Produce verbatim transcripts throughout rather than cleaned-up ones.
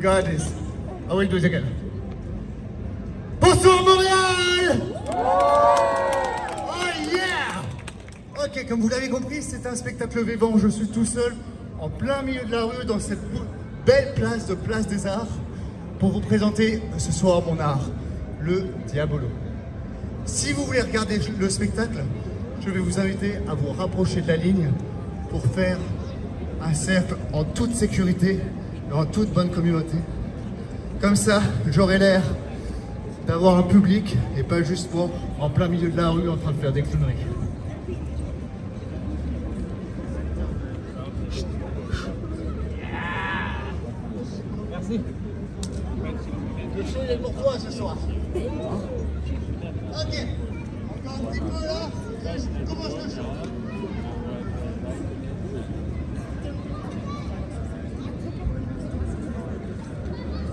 God is. I will do it again. Bonsoir Montréal! Oh yeah! Ok, comme vous l'avez compris, c'est un spectacle vivant. Je suis tout seul, en plein milieu de la rue, dans cette belle place de Place des Arts, pour vous présenter ce soir mon art, le Diabolo. Si vous voulez regarder le spectacle, je vais vous inviter à vous rapprocher de la ligne pour faire un cercle en toute sécurité et en toute bonne communauté. Comme ça, j'aurai l'air d'avoir un public et pas juste moi en plein milieu de la rue en train de faire des clowneries. Merci. Le show est pour toi ce soir. Ok, encore un petit peu là, je commence le show.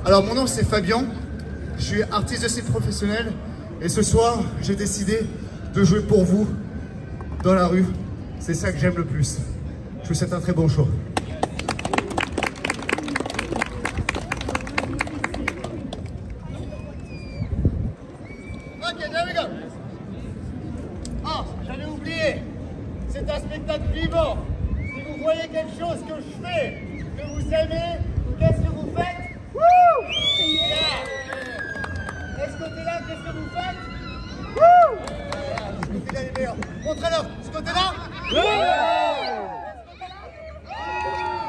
Alors mon nom c'est Fabien, je suis artiste de cirque professionnel et ce soir j'ai décidé de jouer pour vous dans la rue. C'est ça que j'aime le plus. Je vous souhaite un très bon show. Ok, there we go. Ah, j'allais oublier, c'est un spectacle vivant. Si vous voyez quelque chose que je fais, que vous aimez, qu'est-ce que vous faites? Yeah. Est-ce que t'es là, qu'est-ce que vous faites? Wouh! Ce côté-là est meilleur. Montrez-leur. Ce côté-là. Wouh!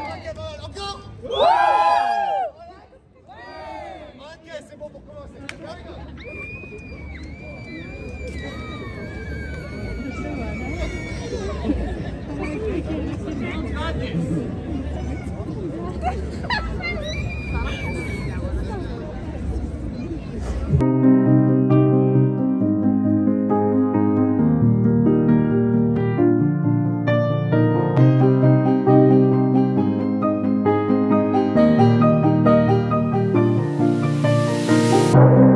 Ce côté-là. Encore. Wouh! Ok, c'est bon pour commencer. Thank you.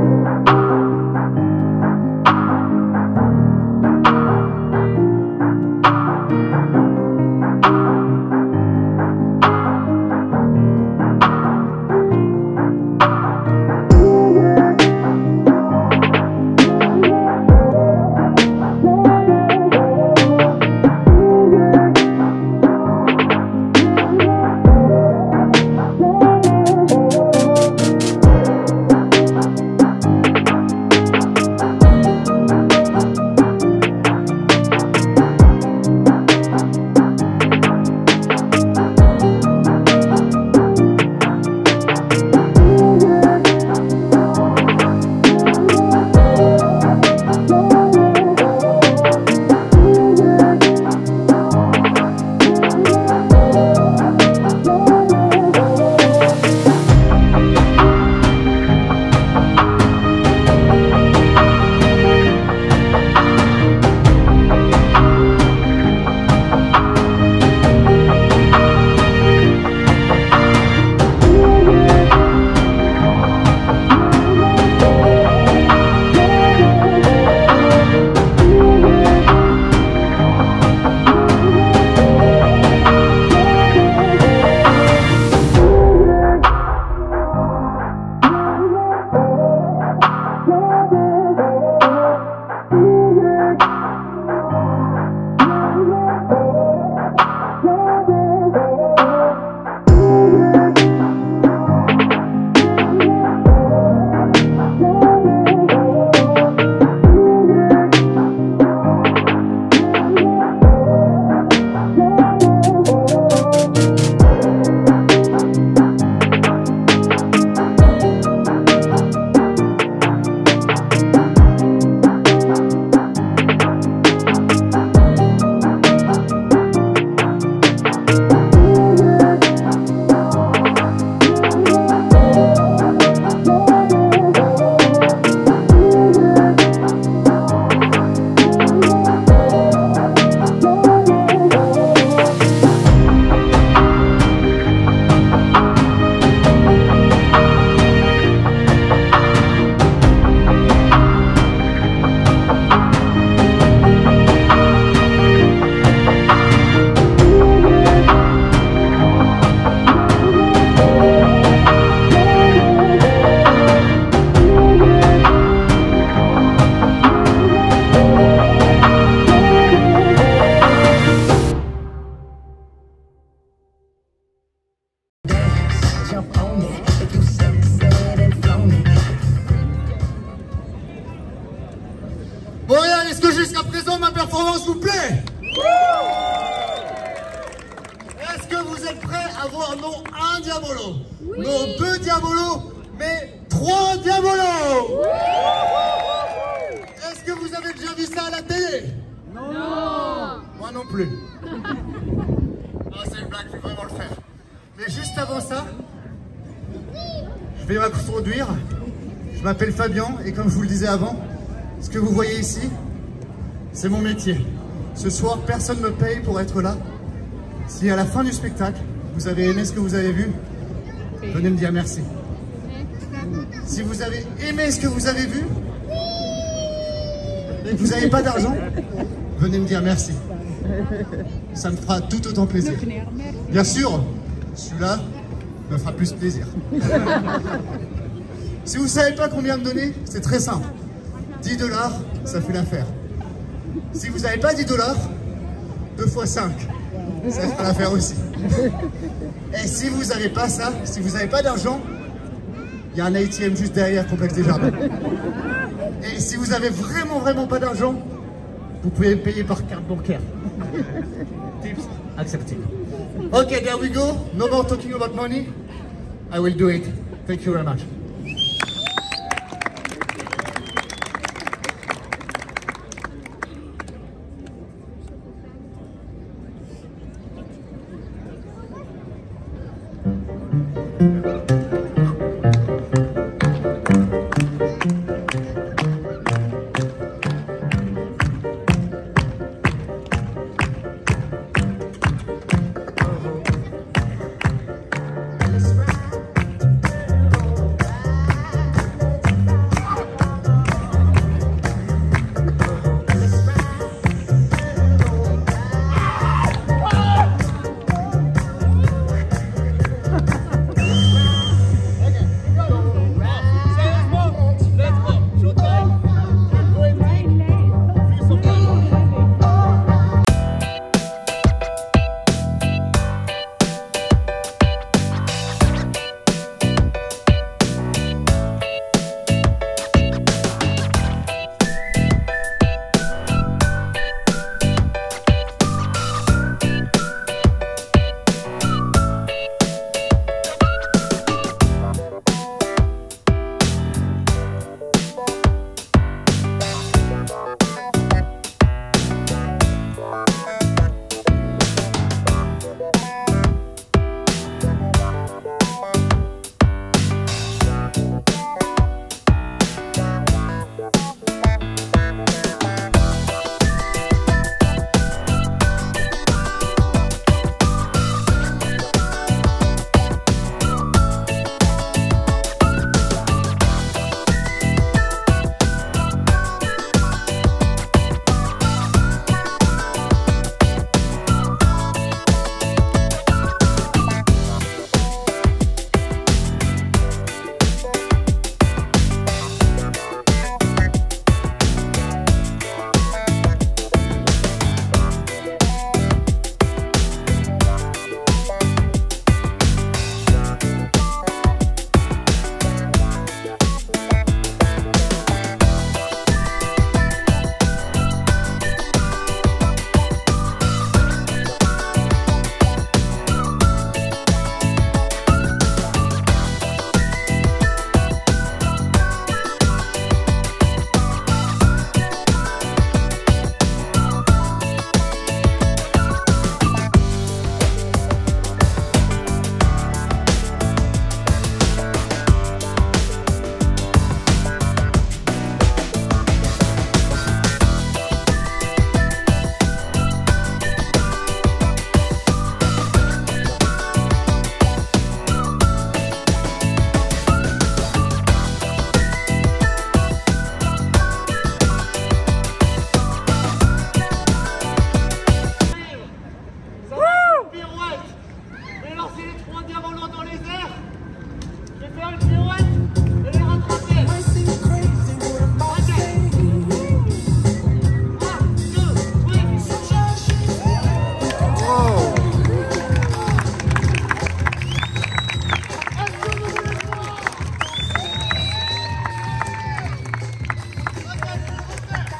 performance vous plaît? Est-ce que vous êtes prêts à voir non un Diabolo, oui. non deux Diabolos, mais trois Diabolos? Oui. Est-ce que vous avez déjà vu ça à la télé? Non. non Moi non plus. Ah, c'est une blague, je vais vraiment le faire. Mais juste avant ça, je vais m'introduire. Je m'appelle Fabien et comme je vous le disais avant, ce que vous voyez ici, c'est mon métier. Ce soir, personne ne me paye pour être là. Si à la fin du spectacle, vous avez aimé ce que vous avez vu, venez me dire merci. Si vous avez aimé ce que vous avez vu et que vous n'avez pas d'argent, venez me dire merci. Ça me fera tout autant plaisir. Bien sûr, celui-là me fera plus plaisir. Si vous ne savez pas combien me donner, c'est très simple. dix dollars, ça fait l'affaire. Si vous n'avez pas dix dollars, deux fois cinq, ça fait l'affaire aussi. Et si vous n'avez pas ça, si vous n'avez pas d'argent, il y a un A T M juste derrière, complexe des jardins. Et si vous n'avez vraiment, vraiment pas d'argent, vous pouvez payer par carte bancaire. Tips accepted. Okay, there we go. No more talking about money. I will do it. Thank you very much.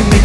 and make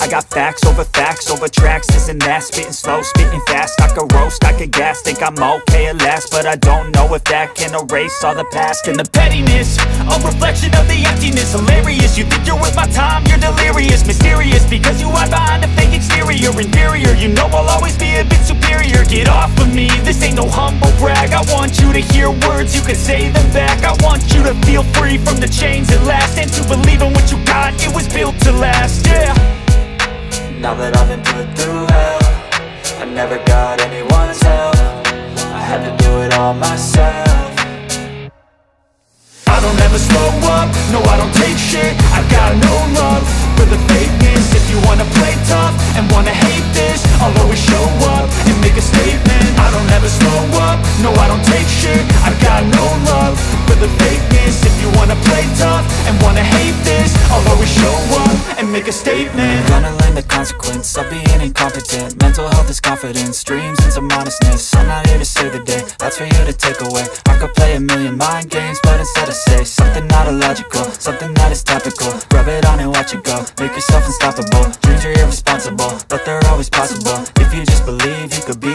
I got facts over facts over tracks, this and that. Spitting slow, spitting fast. I could roast, I could gas. Think I'm okay at last, but I don't know if that can erase all the past. And the pettiness, a reflection of the emptiness. Hilarious, you think you're worth my time, you're delirious. Mysterious, because you hide behind a fake exterior. Inferior, you know I'll always be a bit superior. Get off of me, this ain't no humble brag. I want you to hear words, you can say them back. I want you to feel free from the chains at last, and to believe in what you got, it was built to last, yeah. Now that I've been put through hell, I never got anyone's help. I had to do it all myself. I don't ever slow up, no I don't take shit. I got no love for the fakeness. If you wanna play tough and wanna hate this, I'll always show up and make a statement. I don't ever slow up, no I don't take shit. I got no love for the fakeness. If you wanna play tough and wanna hate this, I'll always show up and make a statement. Gonna learn the consequence of being incompetent. Mental health is confidence, dreams into modestness. I'm not here to save the day, that's for you to take away. I could play a million mind games, but instead I say something not illogical, something that is topical. Rub it on and watch it go, make yourself unstoppable. Dreams are irresponsible, but they're always possible. If you just believe, you could be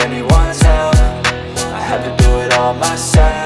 anyone's help. I had to do it all myself.